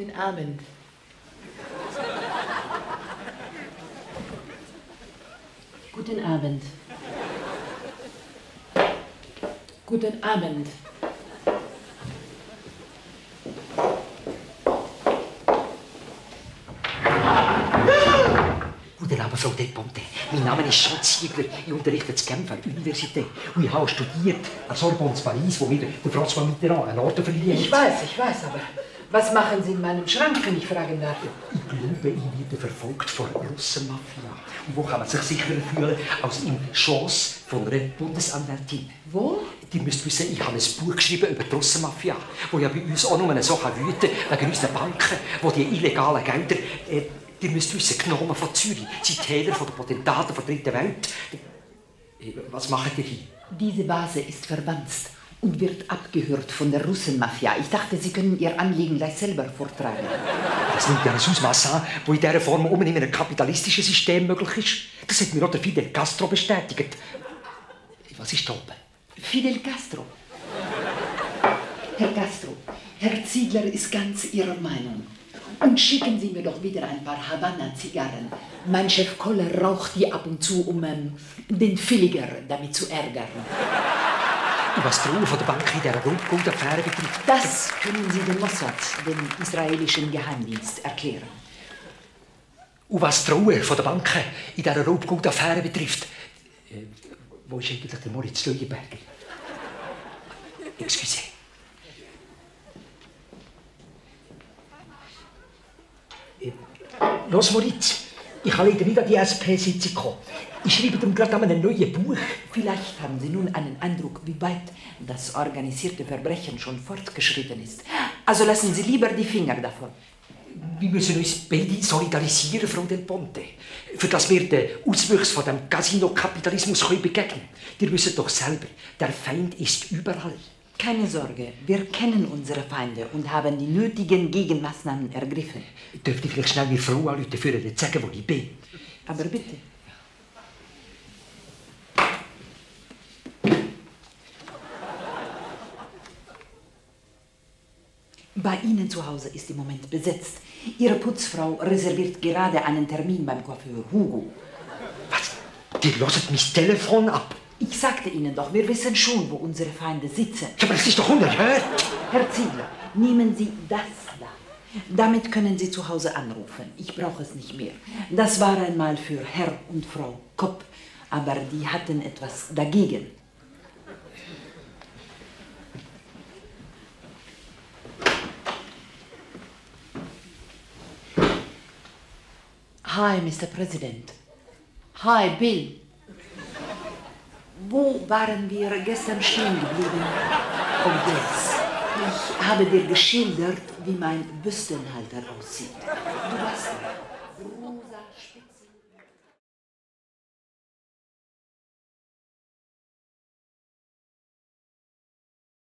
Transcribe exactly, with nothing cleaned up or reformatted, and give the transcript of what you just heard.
den Armen. Guten Abend. Guten Abend. Guten Abend, Frau Deponte. Mein Name ist Jean Ziegler. Ich unterrichte an Genfer Universität. Und ich habe studiert an Sorbonne in Paris, wo mir der Franz von Mitterrand einen Orden verliehen hat. Ich weiß, ich weiß, aber was machen Sie in meinem Schrank, wenn ich fragen darf? Ich glaube, ich werde verfolgt von Russenmafia. Und wo kann man sich sicherer fühlen als im Schoss von einer Bundesanwältin? Wo? Die müsst wissen, ich habe ein Buch geschrieben über die Russenmafia, die ja bei uns auch nur so wüten kann, wegen unseren Banken, wo die illegalen Gelder, äh, die müsst wissen, Gnomen von Zürich, die Täler von den Potentaten der dritten Welt. Äh, was machen die hier? Diese Vase ist verwanzt und wird abgehört von der Russenmafia. Ich dachte, Sie können Ihr Anliegen gleich selber vortragen. Das nimmt ja ein Ausmaß an, wo in dieser Form um in einem kapitalistischen System möglich ist. Das hat mir auch der Fidel Castro bestätigt. Was ist da oben? Fidel Castro. Herr Castro, Herr Ziegler ist ganz Ihrer Meinung. Und schicken Sie mir doch wieder ein paar Havanna-Zigarren. Mein Chef Koller raucht die ab und zu, um ähm, den Filiger damit zu ärgern. Und was die Ruhe von der Bank in dieser Grundgoldaffäre betrifft? Das können Sie dem Mossad, dem israelischen Geheimdienst, erklären. Und was die Ruhe von der Bank in dieser Grundgoldaffäre betrifft? Äh, wo ist eigentlich der Moritz Leugenberger? Excuse. Äh, los, Moritz, ich kann leider nicht an die S P-Sitzung kommen. Ich schreibe dem gerade ein neues Buch. Vielleicht haben Sie nun einen Eindruck, wie weit das organisierte Verbrechen schon fortgeschritten ist. Also lassen Sie lieber die Finger davon. Wir müssen uns beide solidarisieren, Frau Del Ponte, für dass wir den Auswüchsen von dem Casino-Kapitalismus begegnen können. Ihr wisst doch selber, der Feind ist überall. Keine Sorge, wir kennen unsere Feinde und haben die nötigen Gegenmaßnahmen ergriffen. Dürfte ich vielleicht schnell mir Frau anrufen, für ihr zu sagen, wo ich bin? Aber bitte. Bei Ihnen zu Hause ist im Moment besetzt. Ihre Putzfrau reserviert gerade einen Termin beim Coiffeur Hugo. Was? Die loset mich Telefon ab? Ich sagte Ihnen doch, wir wissen schon, wo unsere Feinde sitzen. Ja, aber das ist doch unerhört! Herr Ziegler, nehmen Sie das da. Damit können Sie zu Hause anrufen. Ich brauche es nicht mehr. Das war einmal für Herr und Frau Kopp, aber die hatten etwas dagegen. Hi, Mister President. Hi, Bill. Wo waren wir gestern stehen geblieben? Und jetzt? Ich habe dir geschildert, wie mein Büstenhalter aussieht. Du warst